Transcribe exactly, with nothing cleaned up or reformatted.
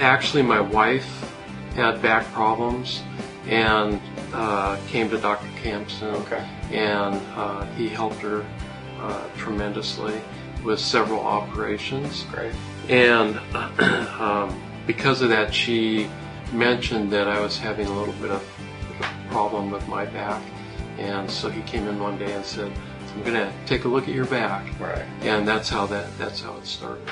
Actually, my wife had back problems and uh, came to Doctor Kamson, okay. and uh, he helped her uh, tremendously with several operations. Great. And um, because of that, she mentioned that I was having a little bit of a problem with my back, and so he came in one day and said, "I'm going to take a look at your back." Right. And that's how that that's how it started.